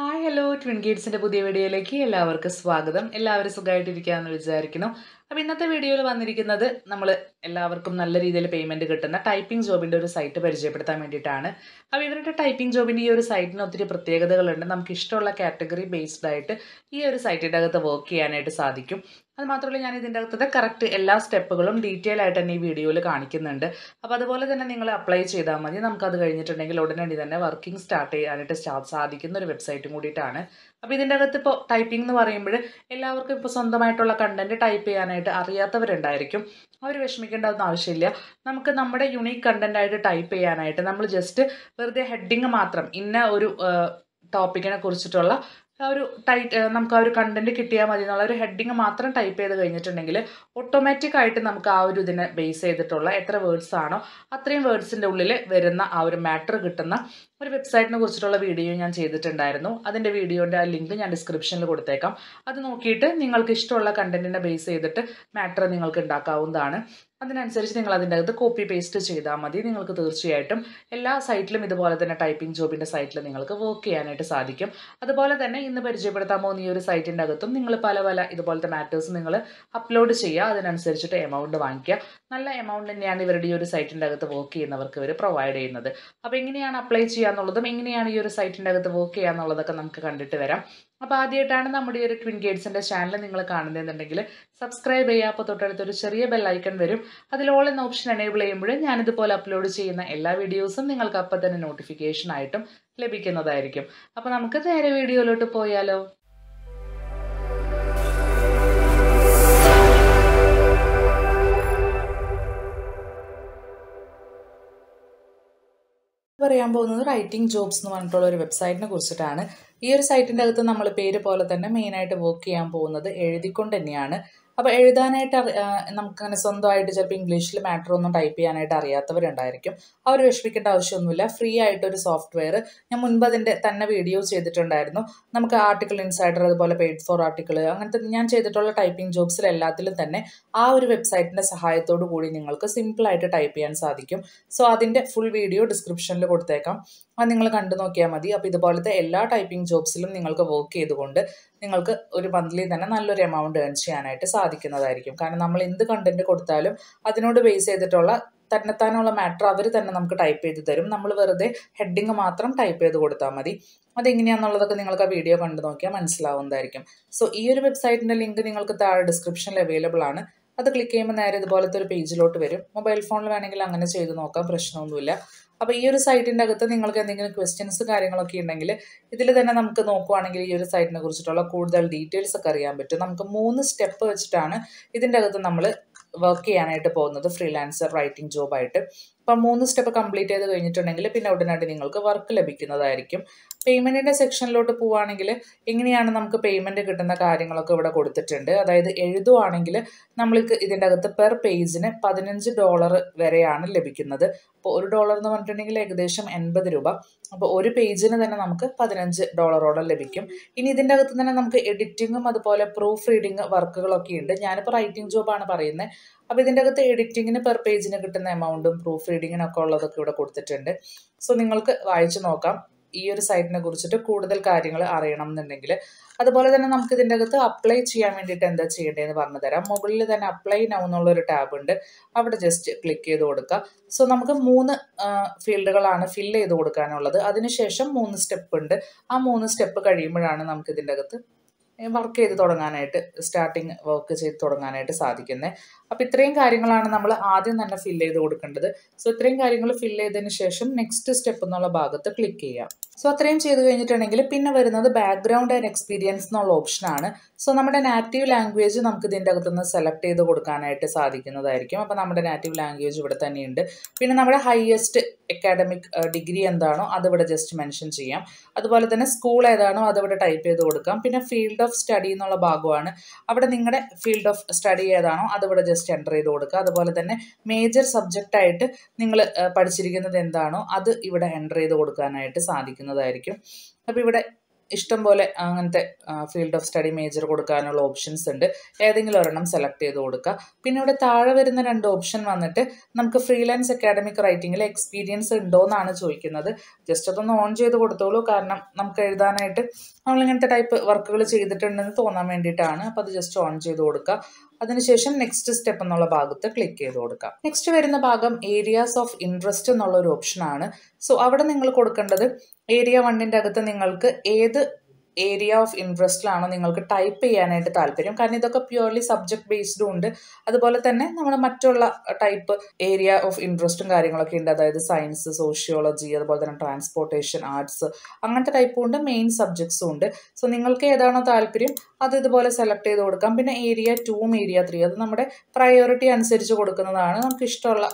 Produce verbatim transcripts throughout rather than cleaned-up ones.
Hi hello twin ഗൈഡ്സിൻ്റെ പുതിയ വീഡിയോയിലേക്ക് എല്ലാവർക്കും സ്വാഗതം. എല്ലാവരും സുഖമായിട്ടിരിക്കുകയെന്ന് വിചാരിക്കുന്നു. അപ്പോൾ ഇന്നത്തെ വീഡിയോയിൽ വന്നിരിക്കുന്നത് നമ്മൾ എല്ലാവർക്കും നല്ല രീതിയിൽ പേയ്മെൻറ്റ് കിട്ടുന്ന ടൈപ്പിംഗ് ജോബിൻ്റെ ഒരു സൈറ്റ് പരിചയപ്പെടുത്താൻ വേണ്ടിയിട്ടാണ്. അപ്പോൾ ഇവരുടെ ടൈപ്പിംഗ് ജോബിൻ്റെ ഈ ഒരു സൈറ്റിന് ഒത്തിരി പ്രത്യേകതകളുണ്ട്. നമുക്ക് ഇഷ്ടമുള്ള കാറ്റഗറി ബേസ്ഡ് ആയിട്ട് ഈ ഒരു സൈറ്റിൻ്റെ അകത്ത് വർക്ക് ചെയ്യാനായിട്ട് സാധിക്കും. അതുമാത്രമല്ല ഞാൻ ഇതിൻ്റെ അകത്തത് കറക്റ്റ് എല്ലാ സ്റ്റെപ്പുകളും ഡീറ്റെയിൽ ആയിട്ട് തന്നെ ഈ വീഡിയോയിൽ കാണിക്കുന്നുണ്ട്. അപ്പോൾ അതുപോലെ തന്നെ നിങ്ങൾ അപ്ലൈ ചെയ്താൽ മതി. നമുക്കത് കഴിഞ്ഞിട്ടുണ്ടെങ്കിൽ ഉടനടി തന്നെ വർക്കിംഗ് സ്റ്റാർട്ട് ചെയ്യാനായിട്ട് സ്റ്റാർട്ട് സാധിക്കുന്ന ഒരു വെബ്സൈറ്റും കൂടിയിട്ടാണ്. അപ്പോൾ ഇതിൻ്റെ അകത്ത് ഇപ്പോൾ ടൈപ്പിംഗ് എന്ന് പറയുമ്പോൾ എല്ലാവർക്കും ഇപ്പോൾ സ്വന്തമായിട്ടുള്ള കണ്ടൻറ്റ് ടൈപ്പ് ചെയ്യാനായിട്ട് അറിയാത്തവരുണ്ടായിരിക്കും. അവർ വിഷമിക്കേണ്ടതൊന്നും ആവശ്യമില്ല. നമുക്ക് നമ്മുടെ യുണീക്ക് കണ്ടൻറ്റായിട്ട് ടൈപ്പ് ചെയ്യാനായിട്ട് നമ്മൾ ജസ്റ്റ് വെറുതെ ഹെഡിങ് മാത്രം ഇന്ന ഒരു ടോപ്പിക്കിനെ കുറിച്ചിട്ടുള്ള ആ ഒരു ടൈറ്റ് നമുക്ക് ആ ഒരു കണ്ടന്റ് കിട്ടിയാൽ മതി എന്നുള്ള ഒരു ഹെഡിങ് മാത്രം ടൈപ്പ് ചെയ്ത് കഴിഞ്ഞിട്ടുണ്ടെങ്കിൽ ഓട്ടോമാറ്റിക് ആയിട്ട് നമുക്ക് ആ ഒരു ഇതിനെ ബേസ് ചെയ്തിട്ടുള്ള എത്ര വേർഡ്സ് ആണോ അത്രയും വേർഡ്സിൻ്റെ ഉള്ളിൽ വരുന്ന ആ ഒരു മാറ്റർ കിട്ടുന്ന ഒരു വെബ്സൈറ്റിനെ കുറിച്ചിട്ടുള്ള വീഡിയോ ഞാൻ ചെയ്തിട്ടുണ്ടായിരുന്നു. അതിൻ്റെ വീഡിയോൻ്റെ ആ ലിങ്ക് ഞാൻ ഡിസ്ക്രിപ്ഷനിൽ കൊടുത്തേക്കാം. അത് നോക്കിയിട്ട് നിങ്ങൾക്ക് ഇഷ്ടമുള്ള കണ്ടന്റിനെ ബേസ് ചെയ്തിട്ട് മാറ്റർ നിങ്ങൾക്ക് ഉണ്ടാക്കാവുന്നതാണ്. അതിനനുസരിച്ച് നിങ്ങൾ അതിൻ്റെ അകത്ത് കോപ്പി പേസ്റ്റ് ചെയ്താൽ മതി. നിങ്ങൾക്ക് തീർച്ചയായിട്ടും എല്ലാ സൈറ്റിലും ഇതുപോലെ തന്നെ ടൈപ്പിംഗ് ജോബിൻ്റെ സൈറ്റിൽ നിങ്ങൾക്ക് വർക്ക് ചെയ്യാനായിട്ട് സാധിക്കും. അതുപോലെ തന്നെ ഇന്ന് പരിചയപ്പെടുത്താൻ പോകുന്ന ഈ ഒരു സൈറ്റിൻ്റെ അകത്തും നിങ്ങൾ പല പല ഇതുപോലത്തെ മാറ്റേഴ്സ് നിങ്ങൾ അപ്ലോഡ് ചെയ്യുക. അതിനനുസരിച്ചിട്ട് എമൗണ്ട് വാങ്ങിക്കുക. നല്ല എമൗണ്ട് തന്നെയാണ് ഇവരുടെ ഈ ഒരു സൈറ്റിൻ്റെ അകത്ത് വർക്ക് ചെയ്യുന്നവർക്ക് ഇവർ പ്രൊവൈഡ് ചെയ്യുന്നത്. അപ്പോൾ എങ്ങനെയാണ് അപ്ലൈ ചെയ്യുക എന്നുള്ളതും എങ്ങനെയാണ് ഈ ഒരു സൈറ്റിൻ്റെ അകത്ത് വർക്ക് ചെയ്യുക എന്നുള്ളതൊക്കെ നമുക്ക് കണ്ടിട്ട് വരാം. അപ്പോൾ ആദ്യമായിട്ടാണ് നമ്മുടെ ഈ ഒരു ട്വിൻ ഗൈഡ്സിൻ്റെ ചാനൽ നിങ്ങൾ കാണുന്നതെന്നുണ്ടെങ്കിൽ സബ്സ്ക്രൈബ് ചെയ്യുക. അപ്പോൾ തൊട്ടടുത്തൊരു ചെറിയ ബെല്ലൈക്കൺ വരും. അതിൽ ഓൾ എന്ന ഓപ്ഷൻ എനേബിൾ ചെയ്യുമ്പോൾ ഞാനിതുപോലെ അപ്ലോഡ് ചെയ്യുന്ന എല്ലാ വീഡിയോസും നിങ്ങൾക്ക് അപ്പം തന്നെ നോട്ടിഫിക്കേഷനായിട്ടും ലഭിക്കുന്നതായിരിക്കും. അപ്പോൾ നമുക്ക് നേരെ വീഡിയോയിലോട്ട് പോയാലോ. പറയാൻ പോകുന്നത് റൈറ്റിംഗ് ജോബ്സ് എന്ന് പറഞ്ഞിട്ടുള്ള ഒരു വെബ്സൈറ്റിനെ കുറിച്ചിട്ടാണ്. ഈ ഒരു സൈറ്റിൻ്റെ അകത്ത് നമ്മൾ പേര് പോലെ തന്നെ മെയിനായിട്ട് വർക്ക് ചെയ്യാൻ പോകുന്നത് എഴുതിക്കൊണ്ട് തന്നെയാണ്. അപ്പോൾ എഴുതാനായിട്ട് നമുക്കങ്ങനെ സ്വന്തമായിട്ട് ചിലപ്പോൾ ഇംഗ്ലീഷിൽ മാറ്റർ ഒന്നും ടൈപ്പ് ചെയ്യാനായിട്ട് അറിയാത്തവരുണ്ടായിരിക്കും. അവർ വിഷമിക്കേണ്ട ആവശ്യമൊന്നുമില്ല. ഫ്രീ ആയിട്ടൊരു സോഫ്റ്റ്വെയർ ഞാൻ മുൻപ് അതിൻ്റെ തന്നെ വീഡിയോ ചെയ്തിട്ടുണ്ടായിരുന്നു. നമുക്ക് ആർട്ടിക്കിൾ ഇൻസൈഡർ, അതുപോലെ പെയ്ഡ് ഫോർ ആർട്ടിക്കിൾ, അങ്ങനത്തെ ഞാൻ ചെയ്തിട്ടുള്ള ടൈപ്പിംഗ് ജോബ്സിൽ എല്ലാത്തിലും തന്നെ ആ ഒരു വെബ്സൈറ്റിൻ്റെ സഹായത്തോടു കൂടി നിങ്ങൾക്ക് സിമ്പിളായിട്ട് ടൈപ്പ് ചെയ്യാൻ സാധിക്കും. സോ അതിൻ്റെ ഫുൾ വീഡിയോ ഡിസ്ക്രിപ്ഷനിൽ കൊടുത്തേക്കാം. അത് നിങ്ങൾ കണ്ടു നോക്കിയാൽ മതി. അപ്പോൾ ഇതുപോലത്തെ എല്ലാ ടൈപ്പിംഗ് ജോബ്സിലും നിങ്ങൾക്ക് വർക്ക് ചെയ്തുകൊണ്ട് നിങ്ങൾക്ക് ഒരു മന്ത്ലി തന്നെ നല്ലൊരു എമൗണ്ട് ഏൺ ചെയ്യാനായിട്ട് സാധിക്കുന്നതായിരിക്കും. കാരണം നമ്മൾ എന്ത് കണ്ടന്റ് കൊടുത്താലും അതിനോട് ബേസ് ചെയ്തിട്ടുള്ള തന്നെത്താനുള്ള മാറ്റർ അവർ തന്നെ നമുക്ക് ടൈപ്പ് ചെയ്ത് തരും. നമ്മൾ വെറുതെ ഹെഡിങ് മാത്രം ടൈപ്പ് ചെയ്ത് കൊടുത്താൽ മതി. അതെങ്ങനെയാണെന്നുള്ളതൊക്കെ നിങ്ങൾക്ക് ആ വീഡിയോ കണ്ടു നോക്കിയാൽ മനസ്സിലാവുന്നതായിരിക്കും. സോ ഈ ഒരു വെബ്സൈറ്റിൻ്റെ ലിങ്ക് നിങ്ങൾക്ക് താഴെ ഡിസ്ക്രിപ്ഷനിൽ അവൈലബിൾ ആണ്. അത് ക്ലിക്ക് ചെയ്യുമ്പോൾ നേരെ ഇതുപോലത്തെ ഒരു പേജിലോട്ട് വരും. മൊബൈൽ ഫോണിൽ വേണമെങ്കിൽ അങ്ങനെ ചെയ്ത് നോക്കാം, പ്രശ്നമൊന്നുമില്ല. അപ്പോൾ ഈ ഒരു സൈറ്റിൻ്റെ അകത്ത് നിങ്ങൾക്ക് എന്തെങ്കിലും ക്വസ്റ്റ്യൻസ് കാര്യങ്ങളൊക്കെ ഉണ്ടെങ്കിൽ ഇതിൽ തന്നെ നമുക്ക് നോക്കുവാണെങ്കിൽ ഈ ഒരു സൈറ്റിനെ കുറിച്ചിട്ടുള്ള കൂടുതൽ ഡീറ്റെയിൽസ് ഒക്കെ അറിയാൻ പറ്റും. നമുക്ക് മൂന്ന് സ്റ്റെപ്പ് വെച്ചിട്ടാണ് ഇതിൻ്റെ അകത്ത് നമ്മൾ വർക്ക് ചെയ്യാനായിട്ട് പോകുന്നത് ഫ്രീലാൻസർ റൈറ്റിംഗ് ജോബായിട്ട്. അപ്പം മൂന്ന് സ്റ്റെപ്പ് കംപ്ലീറ്റ് ചെയ്ത് കഴിഞ്ഞിട്ടുണ്ടെങ്കിൽ പിന്നെ ഉടനടി നിങ്ങൾക്ക് വർക്ക് ലഭിക്കുന്നതായിരിക്കും. പേയ്മെൻറ്റിൻ്റെ സെക്ഷനിലോട്ട് പോവുകയാണെങ്കിൽ എങ്ങനെയാണ് നമുക്ക് പേയ്മെൻറ്റ് കിട്ടുന്ന കാര്യങ്ങളൊക്കെ ഇവിടെ കൊടുത്തിട്ടുണ്ട്. അതായത് എഴുതുവാണെങ്കിൽ നമ്മൾക്ക് ഇതിൻ്റെ അകത്ത് പെർ പേജിന് പതിനഞ്ച് ഡോളർ വരെയാണ് ലഭിക്കുന്നത്. അപ്പോൾ ഒരു ഡോളർ എന്ന് പറഞ്ഞിട്ടുണ്ടെങ്കിൽ ഏകദേശം എൺപത് രൂപ. അപ്പോൾ ഒരു പേജിന് തന്നെ നമുക്ക് പതിനഞ്ച് ഡോളറോളം ലഭിക്കും. ഇനി ഇതിൻ്റെ അകത്ത് തന്നെ നമുക്ക് എഡിറ്റിങ്ങും അതുപോലെ പ്രൂഫ് റീഡിങ് വർക്കുകളൊക്കെ ഉണ്ട്. ഞാനിപ്പോൾ റൈറ്റിംഗ് ജോബാണ് പറയുന്നത്. അപ്പോൾ ഇതിൻ്റെ അകത്ത് എഡിറ്റിങ്ങിന് പെർ പേജിന് കിട്ടുന്ന എമൗണ്ടും പ്രൂഫ് റീഡിങ്ങിനൊക്കെ ഉള്ളതൊക്കെ ഇവിടെ കൊടുത്തിട്ടുണ്ട്. സോ നിങ്ങൾക്ക് വായിച്ചു നോക്കാം. ഈ ഒരു സൈറ്റിനെ കുറിച്ചിട്ട് കൂടുതൽ കാര്യങ്ങൾ അറിയണം എന്നുണ്ടെങ്കിൽ അതുപോലെ തന്നെ നമുക്ക് ഇതിൻ്റെ അകത്ത് അപ്ലൈ ചെയ്യാൻ വേണ്ടിയിട്ട് എന്താ ചെയ്യേണ്ടതെന്ന് പറഞ്ഞു തരാം. മുകളിൽ തന്നെ അപ്ലൈ നൗ എന്നുള്ളൊരു ടാബ് ഉണ്ട്. അവിടെ ജസ്റ്റ് ക്ലിക്ക് ചെയ്ത് കൊടുക്കുക. സോ നമുക്ക് മൂന്ന് ഫീൽഡുകളാണ് ഫില്ല് ചെയ്ത് കൊടുക്കാനുള്ളത്. അതിനുശേഷം മൂന്ന് സ്റ്റെപ്പ് ഉണ്ട്. ആ മൂന്ന് സ്റ്റെപ്പ് കഴിയുമ്പോഴാണ് നമുക്ക് ഇതിൻ്റെ അകത്ത് വർക്ക് ചെയ്ത് തുടങ്ങാനായിട്ട് സ്റ്റാർട്ടിങ് വർക്ക് ചെയ്ത് തുടങ്ങാനായിട്ട് സാധിക്കുന്നത്. അപ്പോൾ ഇത്രയും കാര്യങ്ങളാണ് നമ്മൾ ആദ്യം തന്നെ ഫില്ല് ചെയ്ത് കൊടുക്കേണ്ടത്. സോ ഇത്രയും കാര്യങ്ങൾ ഫില്ല് ചെയ്തതിന് ശേഷം നെക്സ്റ്റ് സ്റ്റെപ്പ് എന്നുള്ള ഭാഗത്ത് ക്ലിക്ക് ചെയ്യാം. സോ അത്രയും ചെയ്ത് കഴിഞ്ഞിട്ടുണ്ടെങ്കിൽ പിന്നെ വരുന്നത് ബാക്ക്ഗ്രൗണ്ട് ആൻഡ് എക്സ്പീരിയൻസ് എന്നുള്ള ഓപ്ഷനാണ്. സോ നമ്മുടെ നാറ്റീവ് ലാംഗ്വേജ് നമുക്ക് ഇതിൻ്റെ അകത്തുനിന്ന് സെലക്ട് ചെയ്ത് കൊടുക്കാനായിട്ട് സാധിക്കുന്നതായിരിക്കും. അപ്പോൾ നമ്മുടെ നാറ്റീവ് ലാംഗ്വേജ് ഇവിടെ തന്നെയുണ്ട്. പിന്നെ നമ്മുടെ ഹയസ്റ്റ് അക്കാഡമിക് ഡിഗ്രി എന്താണോ അതിവിടെ ജസ്റ്റ് മെൻഷൻ ചെയ്യാം. അതുപോലെ തന്നെ സ്കൂൾ ഏതാണോ അതിവിടെ ടൈപ്പ് ചെയ്ത് കൊടുക്കാം. പിന്നെ ഫീൽഡ് ഓഫ് സ്റ്റഡി എന്നുള്ള ഭാഗമാണ്. അവിടെ നിങ്ങളുടെ ഫീൽഡ് ഓഫ് സ്റ്റഡി ഏതാണോ അതിവിടെ ജസ്റ്റ് എൻ്റർ ചെയ്ത് കൊടുക്കുക. അതുപോലെ തന്നെ മേജർ സബ്ജക്റ്റായിട്ട് നിങ്ങൾ പഠിച്ചിരിക്കുന്നത് എന്താണോ അത് ഇവിടെ എൻ്റർ ചെയ്ത് കൊടുക്കാനായിട്ട് സാധിക്കുന്നതായിരിക്കും. അപ്പോൾ ഇവിടെ ഇഷ്ടംപോലെ അങ്ങനത്തെ ഫീൽഡ് ഓഫ് സ്റ്റഡി മേജർ കൊടുക്കാനുള്ള ഓപ്ഷൻസ് ഉണ്ട്. ഏതെങ്കിലും ഒരെണ്ണം സെലക്ട് ചെയ്ത് കൊടുക്കുക. പിന്നെ ഇവിടെ താഴെ വരുന്ന രണ്ട് ഓപ്ഷൻ വന്നിട്ട് നമുക്ക് ഫ്രീലാൻസ് അക്കാഡമിക് റൈറ്റിംഗിൽ എക്സ്പീരിയൻസ് ഉണ്ടോ എന്നാണ് ചോദിക്കുന്നത്. ജസ്റ്റ് അതൊന്ന് ഓൺ ചെയ്ത് കൊടുത്തോളൂ, കാരണം നമുക്ക് എഴുതാനായിട്ട് നമ്മളിങ്ങനത്തെ ടൈപ്പ് വർക്കുകൾ ചെയ്തിട്ടുണ്ടെന്ന് തോന്നാൻ വേണ്ടിയിട്ടാണ്. അപ്പോൾ അത് ജസ്റ്റ് ഓൺ ചെയ്ത് കൊടുക്കുക. അതിനുശേഷം നെക്സ്റ്റ് സ്റ്റെപ്പ് എന്നുള്ള ഭാഗത്ത് ക്ലിക്ക് ചെയ്ത് കൊടുക്കാം. നെക്സ്റ്റ് വരുന്ന ഭാഗം ഏരിയാസ് ഓഫ് ഇൻട്രസ്റ്റ് എന്നുള്ള ഒരു ഓപ്ഷനാണ്. സോ അവിടെ നിങ്ങൾ കൊടുക്കേണ്ടത് ഏരിയ വണ്ണിൻ്റെ അകത്ത് നിങ്ങൾക്ക് ഏത് ഏരിയ ഓഫ് ഇൻട്രസ്റ്റിലാണോ നിങ്ങൾക്ക് ടൈപ്പ് ചെയ്യാനായിട്ട് താല്പര്യം, കാരണം ഇതൊക്കെ പ്യുവർലി സബ്ജക്ട് ബേസ്ഡും ഉണ്ട്. അതുപോലെ തന്നെ നമ്മൾ മറ്റുള്ള ടൈപ്പ് ഏരിയ ഓഫ് ഇൻട്രസ്റ്റും കാര്യങ്ങളൊക്കെ ഉണ്ട്. അതായത് സയൻസ്, സോഷ്യോളജി, അതുപോലെ തന്നെ ട്രാൻസ്പോർട്ടേഷൻ, ആർട്സ്, അങ്ങനത്തെ ടൈപ്പും ഉണ്ട്, മെയിൻ സബ്ജക്ട്സും ഉണ്ട്. സോ നിങ്ങൾക്ക് ഏതാണോ താല്പര്യം അത് ഇതുപോലെ സെലക്ട് ചെയ്ത് കൊടുക്കാം. പിന്നെ ഏരിയ ടൂം ഏരിയ ത്രീ അത് നമ്മുടെ പ്രയോറിറ്റി അനുസരിച്ച് കൊടുക്കുന്നതാണ്. നമുക്ക് ഇഷ്ടമുള്ള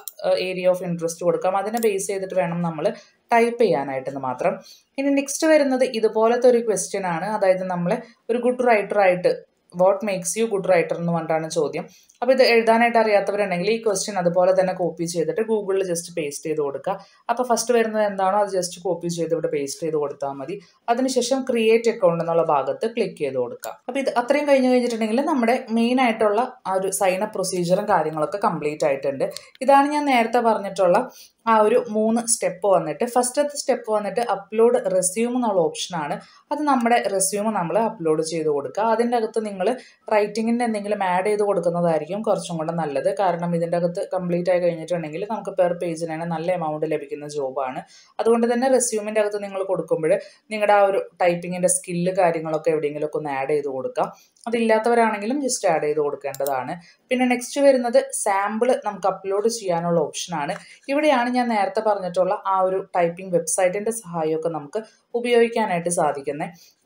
ഏരിയ ഓഫ് ഇൻട്രസ്റ്റ് കൊടുക്കാം. അതിനെ ബേസ് ചെയ്തിട്ട് വേണം നമ്മൾ ടൈപ്പ് ചെയ്യാനായിട്ടെന്ന് മാത്രം. ഇനി നെക്സ്റ്റ് വരുന്നത് ഇതുപോലത്തെ ഒരു ക്വസ്റ്റ്യൻ ആണ്. അതായത് നമ്മളെ ഒരു ഗുഡ് റൈറ്റർ ആയിട്ട് what makes you good writer എന്ന് പറഞ്ഞിട്ടാണ് ചോദ്യം. അപ്പോൾ ഇത് എഴുതാനായിട്ട് അറിയാത്തവരുണ്ടെങ്കിൽ ഈ ക്വസ്റ്റ്യൻ അതുപോലെ തന്നെ കോപ്പി ചെയ്തിട്ട് ഗൂഗിളിൽ ജസ്റ്റ് പേസ്റ്റ് ചെയ്ത് കൊടുക്കുക. അപ്പോൾ ഫസ്റ്റ് വരുന്നത് എന്താണോ അത് ജസ്റ്റ് കോപ്പി ചെയ്ത് ഇവിടെ പേസ്റ്റ് ചെയ്ത് കൊടുത്താൽ മതി. അതിനുശേഷം ക്രിയേറ്റ് അക്കൗണ്ട് എന്നുള്ള ഭാഗത്ത് ക്ലിക്ക് ചെയ്ത് കൊടുക്കുക. അപ്പോൾ ഇത് അത്രയും കഴിഞ്ഞ് കഴിഞ്ഞിട്ടുണ്ടെങ്കിൽ നമ്മുടെ മെയിൻ ആയിട്ടുള്ള ആ ഒരു സൈൻ അപ്പ് പ്രൊസീജിയറും കാര്യങ്ങളൊക്കെ കംപ്ലീറ്റ് ആയിട്ടുണ്ട്. ഇതാണ് ഞാൻ നേരത്തെ പറഞ്ഞിട്ടുള്ള ആ ഒരു മൂന്ന് സ്റ്റെപ്പ് വന്നിട്ട്. ഫസ്റ്റത്തെ സ്റ്റെപ്പ് വന്നിട്ട് അപ്ലോഡ് റെസ്യൂം എന്നുള്ള ഓപ്ഷനാണ്. അത് നമ്മുടെ റെസ്യൂം നമ്മൾ അപ്ലോഡ് ചെയ്ത് കൊടുക്കുക. അതിൻ്റെ അകത്ത് നിങ്ങൾ റൈറ്റിങ്ങിൻ്റെ എന്തെങ്കിലും ആഡ് ചെയ്ത് കൊടുക്കുന്നതായിരിക്കും കുറച്ചും കൂടെ നല്ലത്, കാരണം ഇതിൻ്റെ അകത്ത് കംപ്ലീറ്റ് ആയി കഴിഞ്ഞിട്ടുണ്ടെങ്കിൽ നമുക്ക് പെർ പേജിനാണ് നല്ല എമൗണ്ട് ലഭിക്കുന്ന ജോബാണ്. അതുകൊണ്ട് തന്നെ റെസ്യൂമിൻ്റെ അകത്ത് നിങ്ങൾ കൊടുക്കുമ്പോൾ നിങ്ങളുടെ ആ ഒരു ടൈപ്പിങ്ങിൻ്റെ സ്കില്ല് കാര്യങ്ങളൊക്കെ എവിടെയെങ്കിലുമൊക്കെ ഒന്ന് ആഡ് ചെയ്ത് കൊടുക്കുക. അതില്ലാത്തവരാണെങ്കിലും ജസ്റ്റ് ആഡ് ചെയ്ത് കൊടുക്കേണ്ടതാണ്. പിന്നെ നെക്സ്റ്റ് വരുന്നത് സാമ്പിൾ നമുക്ക് അപ്ലോഡ് ചെയ്യാനുള്ള ഓപ്ഷനാണ്. ഇവിടെയാണ് ഞാൻ നേരത്തെ പറഞ്ഞിട്ടുള്ള ആ ഒരു ടൈപ്പിംഗ് വെബ്സൈറ്റിൻ്റെ സഹായമൊക്കെ നമുക്ക് ഉപയോഗിക്കാനായിട്ട് സാധിക്കുന്നത്.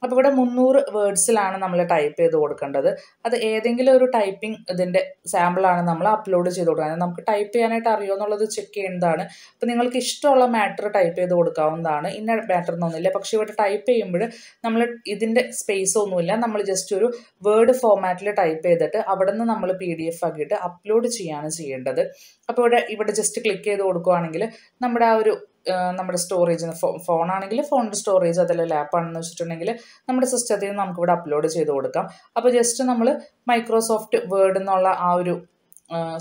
അപ്പോൾ ഇവിടെ മുന്നൂറ് വേർഡ്സിലാണ് നമ്മൾ ടൈപ്പ് ചെയ്ത് കൊടുക്കേണ്ടത്. അത് ഏതെങ്കിലും ഒരു ടൈപ്പിംഗ് ഇതിൻ്റെ സാമ്പിളാണ് നമ്മൾ അപ്ലോഡ് ചെയ്ത് കൊടുക്കുന്നത്. നമുക്ക് ടൈപ്പ് ചെയ്യാനായിട്ട് അറിയുമോ എന്നുള്ളത് ചെക്ക് ചെയ്യേണ്ടതാണ്. അപ്പോൾ നിങ്ങൾക്ക് ഇഷ്ടമുള്ള മാറ്റർ ടൈപ്പ് ചെയ്ത് കൊടുക്കാവുന്നതാണ്. ഇന്ന മാറ്റർ എന്നൊന്നുമില്ല. പക്ഷേ ഇവിടെ ടൈപ്പ് ചെയ്യുമ്പോൾ നമ്മൾ ഇതിൻ്റെ സ്പേസ് ഒന്നുമില്ല. നമ്മൾ ജസ്റ്റ് ഒരു വേർഡ് ഫോർമാറ്റിൽ ടൈപ്പ് ചെയ്തിട്ട് അവിടെ നിന്ന് നമ്മൾ പി ഡി എഫ് ആക്കിയിട്ട് അപ്ലോഡ് ചെയ്യാണ് ചെയ്യേണ്ടത്. അപ്പോൾ ഇവിടെ ഇവിടെ ജസ്റ്റ് ക്ലിക്ക് ചെയ്ത് കൊടുക്കുകയാണെങ്കിൽ നമ്മുടെ ആ ഒരു നമ്മുടെ സ്റ്റോറേജിന് ഫോ ഫോണാണെങ്കിൽ ഫോണിൻ്റെ സ്റ്റോറേജ് അതല്ല ലാപ്പാണെന്ന് വെച്ചിട്ടുണ്ടെങ്കിൽ നമ്മുടെ സിസ്റ്റത്തിൽ നിന്ന് നമുക്കിവിടെ അപ്ലോഡ് ചെയ്ത് കൊടുക്കാം. അപ്പോൾ ജസ്റ്റ് നമ്മൾ മൈക്രോസോഫ്റ്റ് വേർഡ് എന്നുള്ള ആ ഒരു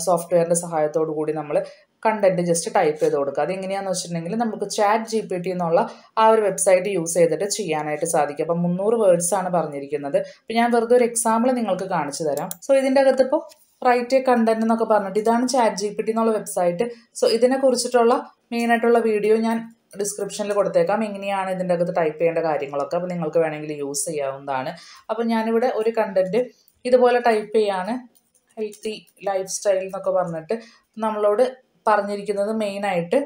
സോഫ്റ്റ്വെയറിൻ്റെ സഹായത്തോടു കൂടി നമ്മൾ കണ്ടന്റ് ജസ്റ്റ് ടൈപ്പ് ചെയ്ത് കൊടുക്കുക. അതെങ്ങനെയാണെന്ന് വെച്ചിട്ടുണ്ടെങ്കിൽ നമുക്ക് ചാറ്റ് ജി പി ടി എന്നുള്ള ആ ഒരു വെബ്സൈറ്റ് യൂസ് ചെയ്തിട്ട് ചെയ്യാനായിട്ട് സാധിക്കും. അപ്പം മുന്നൂറ് വേർഡ്സാണ് പറഞ്ഞിരിക്കുന്നത്. അപ്പം ഞാൻ വെറുതെ ഒരു എക്സാമ്പിൾ നിങ്ങൾക്ക് കാണിച്ചു തരാം. സോ ഇതിൻ്റെ അകത്തിപ്പോൾ റൈറ്റ് കണ്ടന്റ് എന്നൊക്കെ പറഞ്ഞിട്ട് ഇതാണ് ചാറ്റ് ജി പി ടി എന്നുള്ള വെബ്സൈറ്റ്. സോ ഇതിനെ കുറിച്ചിട്ടുള്ള മെയിനായിട്ടുള്ള വീഡിയോ ഞാൻ ഡിസ്ക്രിപ്ഷനിൽ കൊടുത്തേക്കാം. എങ്ങനെയാണ് ഇതിൻ്റെ അകത്ത് ടൈപ്പ് ചെയ്യേണ്ട കാര്യങ്ങളൊക്കെ അപ്പോൾ നിങ്ങൾക്ക് വേണമെങ്കിൽ യൂസ് ചെയ്യാവുന്നതാണ്. അപ്പോൾ ഞാനിവിടെ ഒരു കണ്ടന്റ് ഇതുപോലെ ടൈപ്പ് ചെയ്യാണ്. ഹെൽത്തി ലൈഫ് സ്റ്റൈൽ എന്നൊക്കെ പറഞ്ഞിട്ട് നമ്മളോട് പറഞ്ഞിരിക്കുന്നത് മെയിനായിട്ട്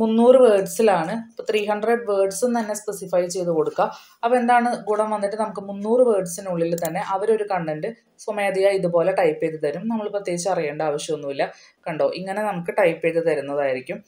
മുന്നൂറ് വേർഡ്സിലാണ്. ഇപ്പോൾ ത്രീ ഹൺഡ്രഡ് വേർഡ്സും തന്നെ സ്പെസിഫൈ ചെയ്ത് കൊടുക്കുക. അപ്പോൾ എന്താണ് ഗുണം വന്നിട്ട് നമുക്ക് മുന്നൂറ് വേർഡ്സിനുള്ളിൽ തന്നെ അവരൊരു കണ്ടന്റ് സ്വമേധയാ ഇതുപോലെ ടൈപ്പ് ചെയ്ത് തരും. നമ്മൾ പ്രത്യേകിച്ച് അറിയേണ്ട ആവശ്യമൊന്നുമില്ല. കണ്ടോ, ഇങ്ങനെ നമുക്ക് ടൈപ്പ് ചെയ്ത് തരുന്നതായിരിക്കും.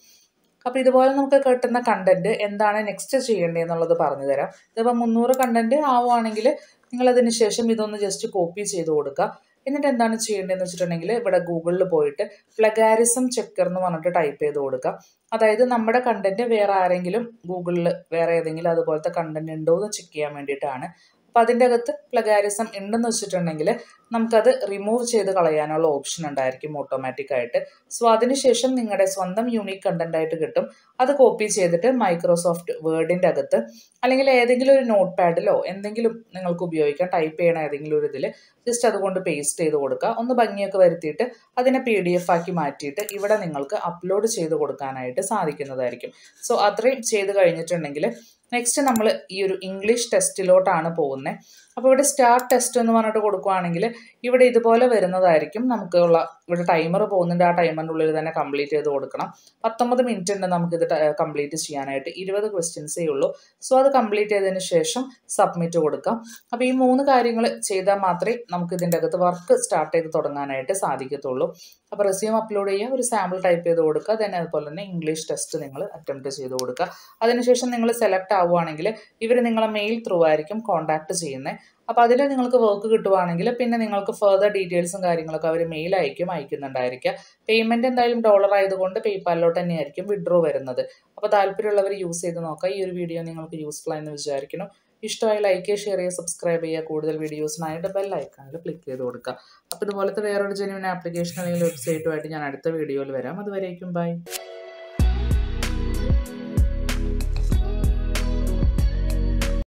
അപ്പോൾ ഇതുപോലെ നമുക്ക് കിട്ടുന്ന കണ്ടന്റ് എന്താണ് നെക്സ്റ്റ് ചെയ്യേണ്ടതെന്നുള്ളത് പറഞ്ഞു തരാം. ഇതിപ്പോൾ മുന്നൂറ് കണ്ടന്റ് ആവുകയാണെങ്കിൽ നിങ്ങളതിന് ശേഷം ഇതൊന്ന് ജസ്റ്റ് കോപ്പി ചെയ്ത് കൊടുക്കുക. എന്നിട്ട് എന്താണ് ചെയ്യേണ്ടതെന്ന് വെച്ചിട്ടുണ്ടെങ്കിൽ ഇവിടെ ഗൂഗിളിൽ പോയിട്ട് പ്ലഗാരിസം ചെക്കർ എന്ന് പറഞ്ഞിട്ട് ടൈപ്പ് ചെയ്ത് കൊടുക്കുക. അതായത് നമ്മുടെ കണ്ടന്റ് വേറെ ആരെങ്കിലും ഗൂഗിളിൽ വേറെ ഏതെങ്കിലും അതുപോലത്തെ കണ്ടന്റ് ഉണ്ടോ എന്ന് ചെക്ക് ചെയ്യാൻ വേണ്ടിയിട്ടാണ്. അപ്പോൾ അതിൻ്റെ അകത്ത് പ്ലഗാരിസം ഉണ്ടെന്ന് വെച്ചിട്ടുണ്ടെങ്കിൽ നമുക്കത് റിമൂവ് ചെയ്ത് കളയാനുള്ള ഓപ്ഷൻ ഉണ്ടായിരിക്കും ഓട്ടോമാറ്റിക്കായിട്ട്. സോ അതിനുശേഷം നിങ്ങളുടെ സ്വന്തം യൂണീക്ക് കണ്ടന്റ് ആയിട്ട് കിട്ടും. അത് കോപ്പി ചെയ്തിട്ട് മൈക്രോസോഫ്റ്റ് വേർഡിൻ്റെ അകത്ത് അല്ലെങ്കിൽ ഏതെങ്കിലും ഒരു നോട്ട് പാഡിലോ എന്തെങ്കിലും നിങ്ങൾക്ക് ഉപയോഗിക്കാം ടൈപ്പ് ചെയ്യണ ഏതെങ്കിലും ഒരു ഇതിൽ ജസ്റ്റ് അതുകൊണ്ട് പേസ്റ്റ് ചെയ്ത് കൊടുക്കുക. ഒന്ന് ഭംഗിയൊക്കെ വരുത്തിയിട്ട് അതിനെ പി ഡി എഫ് ആക്കി മാറ്റിയിട്ട് ഇവിടെ നിങ്ങൾക്ക് അപ്ലോഡ് ചെയ്ത് കൊടുക്കാനായിട്ട് സാധിക്കുന്നതായിരിക്കും. സോ അത്രയും ചെയ്ത് കഴിഞ്ഞിട്ടുണ്ടെങ്കിൽ നെക്സ്റ്റ് നമ്മൾ ഈ ഒരു ഇംഗ്ലീഷ് ടെസ്റ്റിലോട്ടാണ് പോകുന്നത്. അപ്പോൾ ഇവിടെ സ്റ്റാർട്ട് ടെസ്റ്റ് എന്ന് പറഞ്ഞിട്ട് കൊടുക്കുകയാണെങ്കിൽ ഇവിടെ ഇതുപോലെ വരുന്നതായിരിക്കും നമുക്കുള്ള. ഇവിടെ ടൈമർ പോകുന്നുണ്ട്. ആ ടൈമറിൻ്റെ ഉള്ളിൽ തന്നെ കംപ്ലീറ്റ് ചെയ്ത് കൊടുക്കണം. പത്തൊമ്പത് മിനിറ്റ് ഉണ്ട് നമുക്കിത് കംപ്ലീറ്റ് ചെയ്യാനായിട്ട്. ഇരുപത് ക്വസ്റ്റ്യൻസേ ഉള്ളൂ. സോ അത് കംപ്ലീറ്റ് ചെയ്തതിന് ശേഷം സബ്മിറ്റ് കൊടുക്കാം. അപ്പോൾ ഈ മൂന്ന് കാര്യങ്ങൾ ചെയ്താൽ മാത്രമേ നമുക്ക് ഇതിൻ്റെ അകത്ത് വർക്ക് സ്റ്റാർട്ട് ചെയ്ത് തുടങ്ങാനായിട്ട് സാധിക്കത്തുള്ളൂ. അപ്പോൾ റെസ്യൂം അപ്ലോഡ് ചെയ്യുക, ഒരു സാമ്പിൾ ടൈപ്പ് ചെയ്ത് കൊടുക്കുക, ദെൻ അതുപോലെ തന്നെ ഇംഗ്ലീഷ് ടെസ്റ്റ് നിങ്ങൾ അറ്റംപ്റ്റ് ചെയ്ത് കൊടുക്കുക. അതിനുശേഷം നിങ്ങൾ സെലക്ട് ആവുകയാണെങ്കിൽ ഇവർ നിങ്ങളെ മെയിൽ ത്രൂ ആയിരിക്കും കോൺടാക്ട് ചെയ്യുന്നത്. അപ്പോൾ അതിൽ നിങ്ങൾക്ക് വർക്ക് കിട്ടുവാണെങ്കിൽ പിന്നെ നിങ്ങൾക്ക് ഫെർദർ ഡീറ്റെയിൽസും കാര്യങ്ങളൊക്കെ അവർ മെയിൽ അയക്കും അയക്കുന്നുണ്ടായിരിക്കുക. പേയ്മെൻറ്റ് എന്തായാലും ഡോളർ ആയതുകൊണ്ട് പേയ്പാലിലോട്ട് തന്നെയായിരിക്കും വിഡ്രോ വരുന്നത്. അപ്പോൾ താല്പര്യമുള്ളവർ യൂസ് ചെയ്ത് നോക്കുക. ഈ ഒരു വീഡിയോ നിങ്ങൾക്ക് യൂസ്ഫുൾ ആയെന്ന് വിചാരിക്കുന്നു. ഇഷ്ടമായി ലൈക്ക് ഷെയർ ചെയ്യുക സബ്സ്ക്രൈബ് ചെയ്യുക കൂടുതൽ വീഡിയോസിനായിട്ട് ബെൽ ഐക്കണിൽ ക്ലിക്ക് ചെയ്ത് കൊടുക്കുക അപ്പോൾ ഇതുപോലത്തെ വേറൊരു ജെന്യൂൻ ആപ്ലിക്കേഷൻ അല്ലെങ്കിൽ വെബ്സൈറ്റുമായിട്ട് ഞാൻ അടുത്ത വീഡിയോയിൽ വരാം അതുവരേക്കും ബൈ